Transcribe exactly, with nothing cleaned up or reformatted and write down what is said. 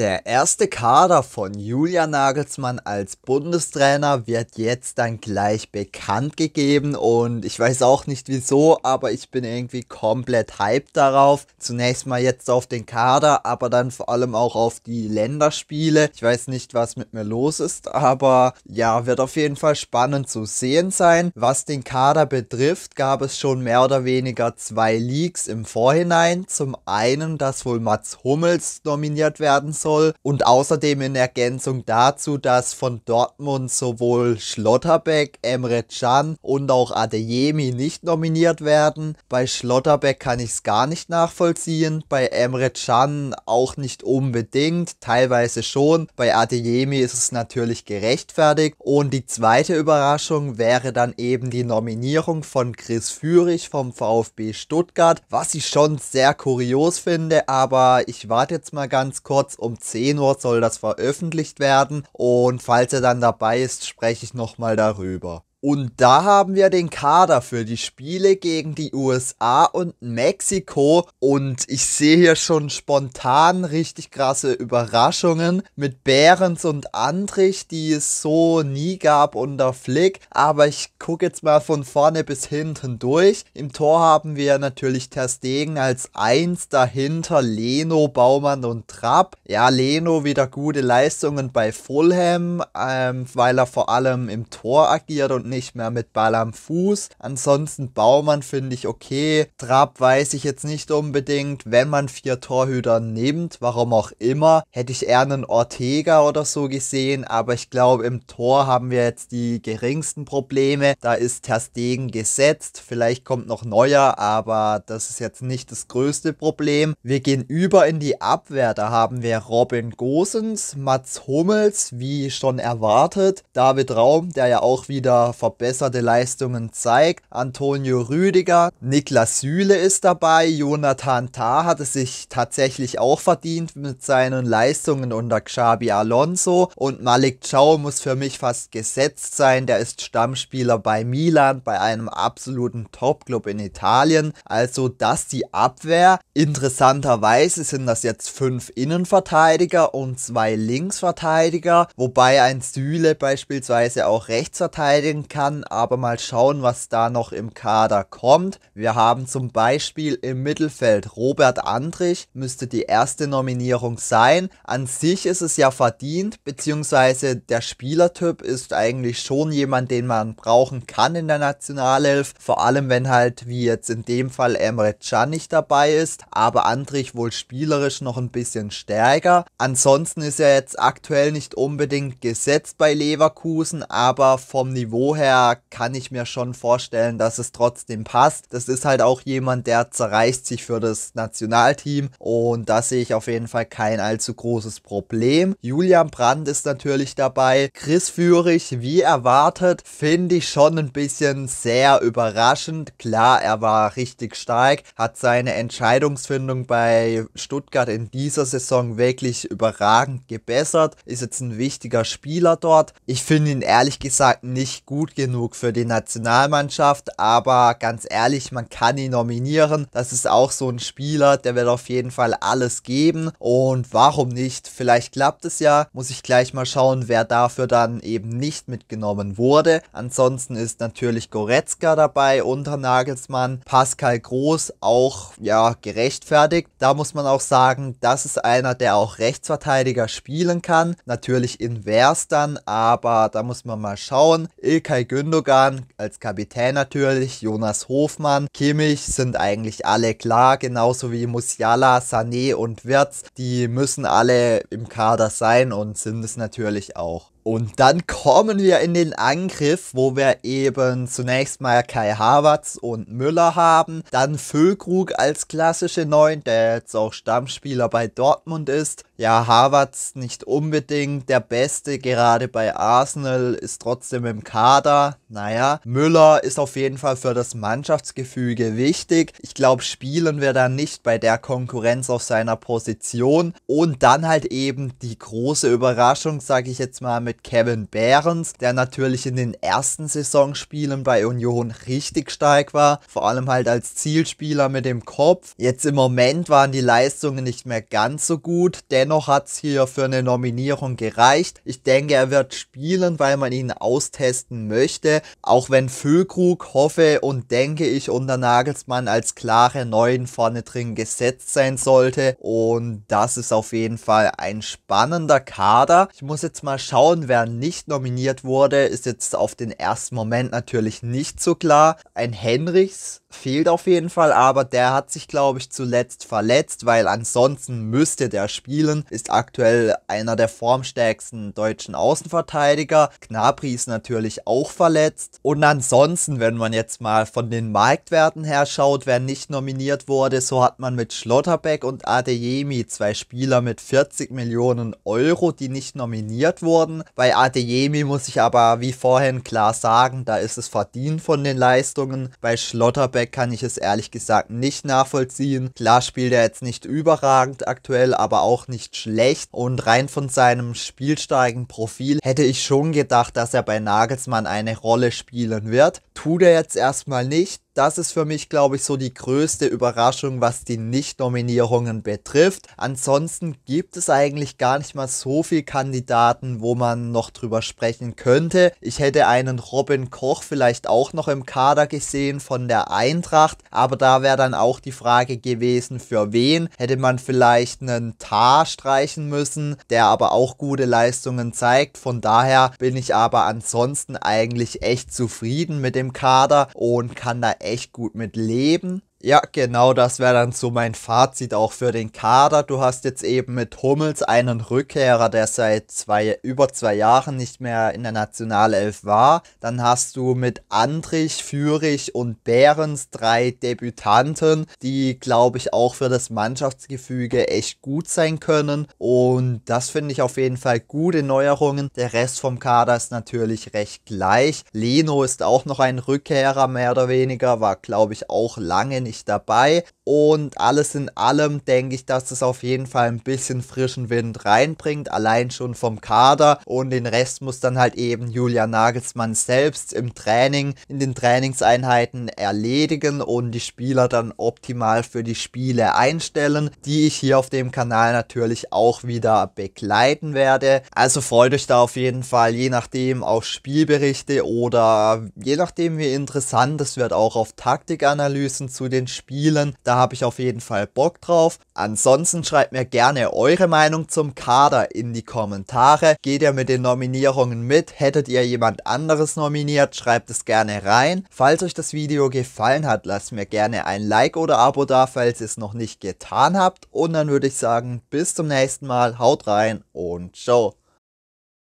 Der erste Kader von Julian Nagelsmann als Bundestrainer wird jetzt dann gleich bekannt gegeben und ich weiß auch nicht wieso, aber ich bin irgendwie komplett hyped darauf. Zunächst mal jetzt auf den Kader, aber dann vor allem auch auf die Länderspiele. Ich weiß nicht, was mit mir los ist, aber ja, wird auf jeden Fall spannend zu sehen sein. Was den Kader betrifft, gab es schon mehr oder weniger zwei Leaks im Vorhinein. Zum einen, dass wohl Mats Hummels nominiert werden soll. Und außerdem in Ergänzung dazu, dass von Dortmund sowohl Schlotterbeck, Emre Can und auch Adeyemi nicht nominiert werden. Bei Schlotterbeck kann ich es gar nicht nachvollziehen, bei Emre Can auch nicht unbedingt, teilweise schon. Bei Adeyemi ist es natürlich gerechtfertigt. Und die zweite Überraschung wäre dann eben die Nominierung von Chris Führich vom VfB Stuttgart, was ich schon sehr kurios finde, aber ich warte jetzt mal ganz kurz, um zehn Uhr soll das veröffentlicht werden und falls er dann dabei ist, spreche ich nochmal darüber. Und da haben wir den Kader für die Spiele gegen die U S A und Mexiko und ich sehe hier schon spontan richtig krasse Überraschungen mit Behrens und Andrich, die es so nie gab unter Flick, aber ich gucke jetzt mal von vorne bis hinten durch. Im Tor haben wir natürlich Ter Stegen als eins, dahinter Leno, Baumann und Trapp. Ja, Leno wieder gute Leistungen bei Fulham, ähm, weil er vor allem im Tor agiert und nicht mehr mit Ball am Fuß. Ansonsten Baumann finde ich okay. Trapp weiß ich jetzt nicht unbedingt. Wenn man vier Torhüter nimmt, warum auch immer, hätte ich eher einen Ortega oder so gesehen. Aber ich glaube, im Tor haben wir jetzt die geringsten Probleme. Da ist Ter Stegen gesetzt. Vielleicht kommt noch Neuer, aber das ist jetzt nicht das größte Problem. Wir gehen über in die Abwehr. Da haben wir Robin Gosens, Mats Hummels, wie schon erwartet. David Raum, der ja auch wieder verbesserte Leistungen zeigt, Antonio Rüdiger, Niklas Süle ist dabei, Jonathan Tah hat es sich tatsächlich auch verdient mit seinen Leistungen unter Xabi Alonso und Malick Cao muss für mich fast gesetzt sein, der ist Stammspieler bei Milan, bei einem absoluten Top-Club in Italien, also das die Abwehr. Interessanterweise sind das jetzt fünf Innenverteidiger und zwei Linksverteidiger, wobei ein Süle beispielsweise auch Rechtsverteidiger kann, aber mal schauen, was da noch im Kader kommt. Wir haben zum Beispiel im Mittelfeld Robert Andrich, müsste die erste Nominierung sein. An sich ist es ja verdient, beziehungsweise der Spielertyp ist eigentlich schon jemand, den man brauchen kann in der Nationalelf, vor allem wenn halt, wie jetzt in dem Fall, Emre Can nicht dabei ist, aber Andrich wohl spielerisch noch ein bisschen stärker. Ansonsten ist er jetzt aktuell nicht unbedingt gesetzt bei Leverkusen, aber vom Niveau woher kann ich mir schon vorstellen, dass es trotzdem passt. Das ist halt auch jemand, der zerreißt sich für das Nationalteam und da sehe ich auf jeden Fall kein allzu großes Problem. Julian Brandt ist natürlich dabei. Chris Führich, wie erwartet, finde ich schon ein bisschen sehr überraschend. Klar, er war richtig stark, hat seine Entscheidungsfindung bei Stuttgart in dieser Saison wirklich überragend gebessert. Ist jetzt ein wichtiger Spieler dort. Ich finde ihn ehrlich gesagt nicht gut genug für die Nationalmannschaft, aber ganz ehrlich, man kann ihn nominieren. Das ist auch so ein Spieler, der wird auf jeden Fall alles geben und warum nicht? Vielleicht klappt es ja. Muss ich gleich mal schauen, wer dafür dann eben nicht mitgenommen wurde. Ansonsten ist natürlich Goretzka dabei unter Nagelsmann. Pascal Groß auch, ja, gerechtfertigt. Da muss man auch sagen, das ist einer, der auch Rechtsverteidiger spielen kann. Natürlich invers dann, aber da muss man mal schauen. Ilkay Gündogan als Kapitän natürlich, Jonas Hofmann, Kimmich sind eigentlich alle klar, genauso wie Musiala, Sané und Wirtz, die müssen alle im Kader sein und sind es natürlich auch. Und dann kommen wir in den Angriff, wo wir eben zunächst mal Kai Havertz und Müller haben. Dann Füllkrug als klassische Neun, der jetzt auch Stammspieler bei Dortmund ist. Ja, Havertz nicht unbedingt der Beste, gerade bei Arsenal, ist trotzdem im Kader. Naja, Müller ist auf jeden Fall für das Mannschaftsgefüge wichtig. Ich glaube, spielen wir dann nicht bei der Konkurrenz auf seiner Position. Und dann halt eben die große Überraschung, sage ich jetzt mal, mit mit Kevin Behrens, der natürlich in den ersten Saisonspielen bei Union richtig stark war, vor allem halt als Zielspieler mit dem Kopf. Jetzt im Moment waren die Leistungen nicht mehr ganz so gut, dennoch hat es hier für eine Nominierung gereicht. Ich denke, er wird spielen, weil man ihn austesten möchte, auch wenn Füllkrug, hoffe und denke ich, unter Nagelsmann als klare Neun vorne drin gesetzt sein sollte, und das ist auf jeden Fall ein spannender Kader. Ich muss jetzt mal schauen, wer nicht nominiert wurde, ist jetzt auf den ersten Moment natürlich nicht so klar. Ein Henrichs fehlt auf jeden Fall, aber der hat sich, glaube ich, zuletzt verletzt, weil ansonsten müsste der spielen. Ist aktuell einer der formstärksten deutschen Außenverteidiger. Gnabry ist natürlich auch verletzt. Und ansonsten, wenn man jetzt mal von den Marktwerten her schaut, wer nicht nominiert wurde, so hat man mit Schlotterbeck und Adeyemi zwei Spieler mit vierzig Millionen Euro, die nicht nominiert wurden. Bei Adeyemi muss ich aber wie vorhin klar sagen, da ist es verdient von den Leistungen. Bei Schlotterbeck kann ich es ehrlich gesagt nicht nachvollziehen. Klar spielt er jetzt nicht überragend aktuell, aber auch nicht schlecht, und rein von seinem spielstarken Profil hätte ich schon gedacht, dass er bei Nagelsmann eine Rolle spielen wird. Tut er jetzt erstmal nicht. Das ist für mich, glaube ich, so die größte Überraschung, was die Nicht-Nominierungen betrifft. Ansonsten gibt es eigentlich gar nicht mal so viele Kandidaten, wo man noch drüber sprechen könnte. Ich hätte einen Robin Koch vielleicht auch noch im Kader gesehen von der Eintracht, aber da wäre dann auch die Frage gewesen, für wen. Hätte man vielleicht einen Tah streichen müssen, der aber auch gute Leistungen zeigt. Von daher bin ich aber ansonsten eigentlich echt zufrieden mit dem Kader und kann da echt echt gut mit leben. Ja, genau, das wäre dann so mein Fazit auch für den Kader. Du hast jetzt eben mit Hummels einen Rückkehrer, der seit zwei, über zwei Jahren nicht mehr in der Nationalelf war. Dann hast du mit Andrich, Führich und Behrens drei Debütanten, die, glaube ich, auch für das Mannschaftsgefüge echt gut sein können. Und das finde ich auf jeden Fall gute Neuerungen. Der Rest vom Kader ist natürlich recht gleich. Leno ist auch noch ein Rückkehrer, mehr oder weniger, war, glaube ich, auch lange nicht dabei, und alles in allem denke ich, dass es auf jeden Fall ein bisschen frischen Wind reinbringt, allein schon vom Kader, und den Rest muss dann halt eben Julian Nagelsmann selbst im Training, in den Trainingseinheiten erledigen und die Spieler dann optimal für die Spiele einstellen, die ich hier auf dem Kanal natürlich auch wieder begleiten werde. Also freut euch da auf jeden Fall je nachdem auf Spielberichte oder je nachdem wie interessant es wird auch auf Taktikanalysen zu den Spielen, da habe ich auf jeden Fall Bock drauf. Ansonsten schreibt mir gerne eure Meinung zum Kader in die Kommentare. Geht ihr mit den Nominierungen mit? Hättet ihr jemand anderes nominiert? Schreibt es gerne rein. Falls euch das Video gefallen hat, lasst mir gerne ein Like oder Abo da, falls ihr es noch nicht getan habt, und dann würde ich sagen, bis zum nächsten Mal, haut rein und ciao.